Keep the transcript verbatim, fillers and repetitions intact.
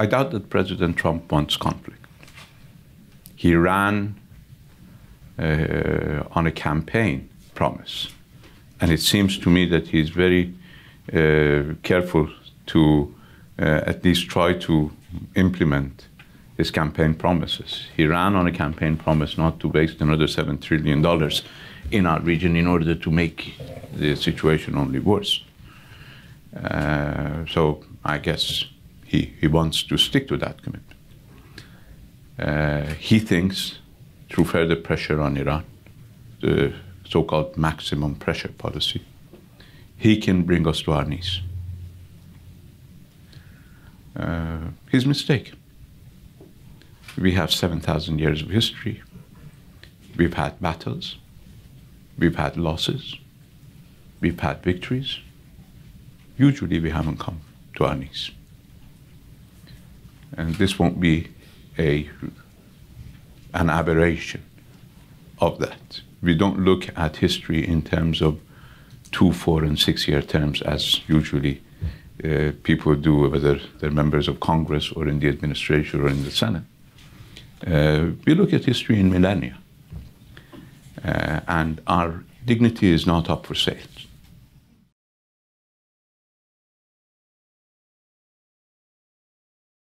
I doubt that President Trump wants conflict. He ran uh, on a campaign promise. And it seems to me that he's very uh, careful to uh, at least try to implement his campaign promises. He ran on a campaign promise not to waste another seven trillion dollars in our region in order to make the situation only worse. Uh, so I guess he, he wants to stick to that commitment. Uh, he thinks, through further pressure on Iran, the so-called maximum pressure policy, he can bring us to our knees. Uh, his mistake. We have seven thousand years of history. We've had battles. We've had losses. We've had victories. Usually we haven't come to our knees. And this won't be a, an aberration of that. We don't look at history in terms of two, four, and six-year terms as usually uh, people do, whether they're members of Congress or in the administration or in the Senate. Uh, we look at history in millennia, uh, and our dignity is not up for sale.